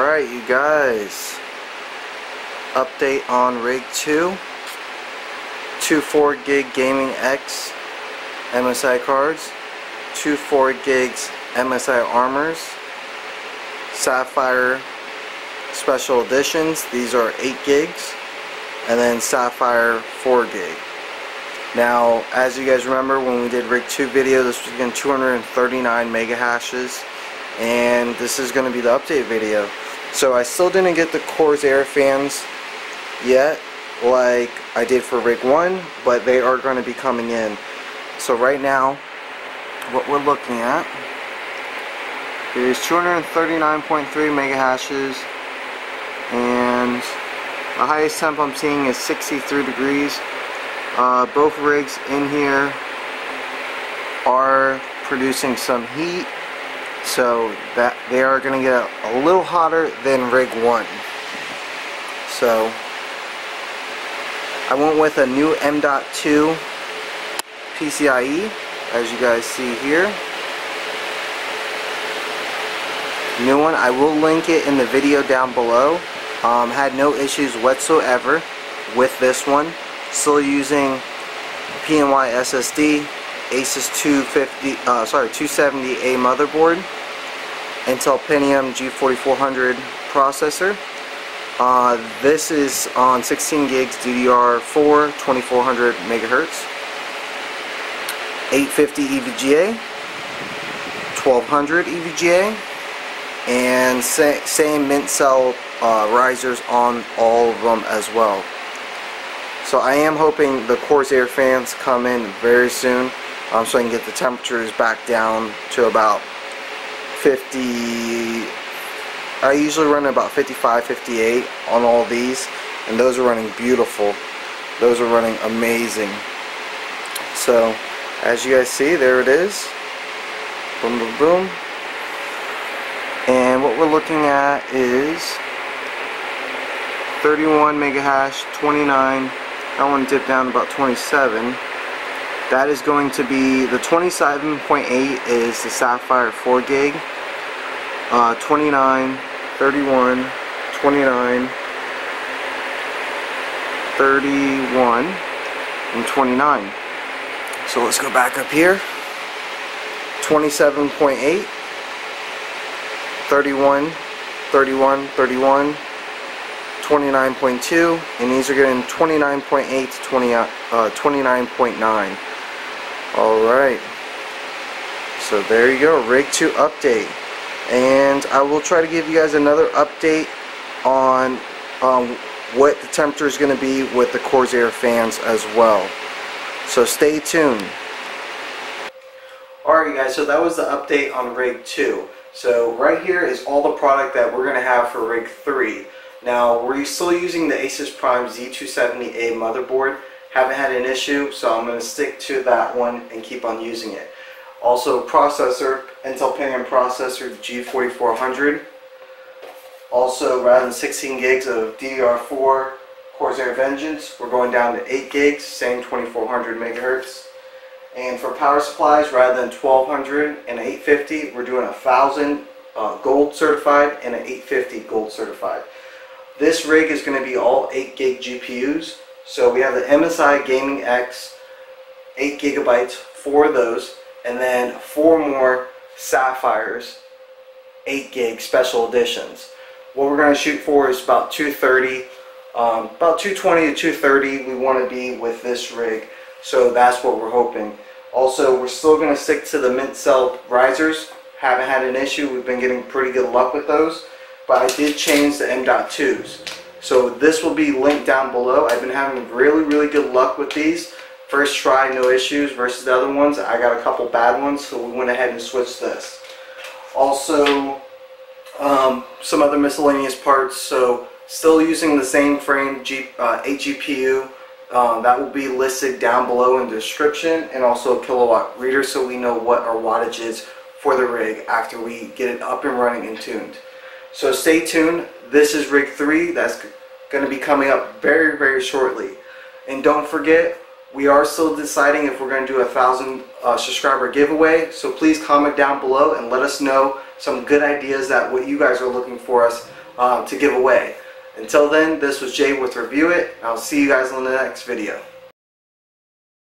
Alright, you guys, update on Rig 2, 2 4GB Gaming X MSI cards, 2 4GB MSI armors, Sapphire special editions, these are 8 gigs, and then Sapphire 4 gig. Now, as you guys remember, when we did Rig 2 video, this was again 239 mega hashes, and this is going to be the update video. So I still didn't get the Corsair fans yet, like I did for Rig 1, but they are going to be coming in. So right now, what we're looking at is 239.3 mega hashes, and the highest temp I'm seeing is 63 degrees. Both rigs in here are producing some heat, so that they are going to get a little hotter than Rig 1. So I went with a new M.2 PCIe, as you guys see here. New one. I will link it in the video down below. Had no issues whatsoever with this one. Still using PNY SSD, Asus 270-a motherboard, Intel Pentium G4400 processor. This is on 16 gigs DDR4, 2400 megahertz, 850 EVGA, 1200 EVGA, and same Mint Cell risers on all of them as well. So I am hoping the Corsair fans come in very soon, so I can get the temperatures back down to about 50. I usually run about 55, 58 on all these, and those are running beautiful. Those are running amazing. So as you guys see, there it is. Boom, boom, boom. And what we're looking at is 31 mega hash, 29. I want to dip down to about 27. That is going to be the 27.8 is the Sapphire 4 gig. 29, 31, 29, 31, and 29. So let's go back up here. 27.8, 31, 31, 31. 29.2, and these are getting 29.8 to 29.9. Alright, so there you go, Rig 2 update, and I will try to give you guys another update on what the temperature is going to be with the Corsair fans as well, so stay tuned. Alright guys, so that was the update on Rig 2. So right here is all the product that we're going to have for Rig 3. Now, we're still using the Asus Prime Z270-a motherboard. Haven't had an issue, so I'm going to stick to that one and keep on using it. Also, processor, Intel Pentium processor, G4400. Also, rather than 16 gigs of DDR4 Corsair Vengeance, we're going down to 8 gigs, same 2400 megahertz. And for power supplies, rather than 1200 and 850, we're doing 1000 gold certified and an 850 gold certified. This rig is going to be all 8 gig GPUs, so we have the MSI Gaming X 8 gigabytes, 4 of those, and then 4 more Sapphires 8 gig special editions. What we're going to shoot for is about 230, about 220 to 230. We want to be with this rig, so that's what we're hoping. Also, we're still going to stick to the Mint Cell risers. Haven't had an issue. We've been getting pretty good luck with those. But I did change the M.2s. So this will be linked down below. I've been having really good luck with these. First try, no issues, versus the other ones. I got a couple bad ones, so we went ahead and switched this. Also, some other miscellaneous parts. So still using the same frame 8 GPU. That will be listed down below in the description, and also a kilowatt reader so we know what our wattage is for the rig after we get it up and running and tuned. So stay tuned. This is Rig 3. That's going to be coming up very shortly. And don't forget, we are still deciding if we're going to do a 1000 subscriber giveaway. So please comment down below and let us know some good ideas that what you guys are looking for us to give away. Until then, this was Jay with ReviewIt. I'll see you guys on the next video.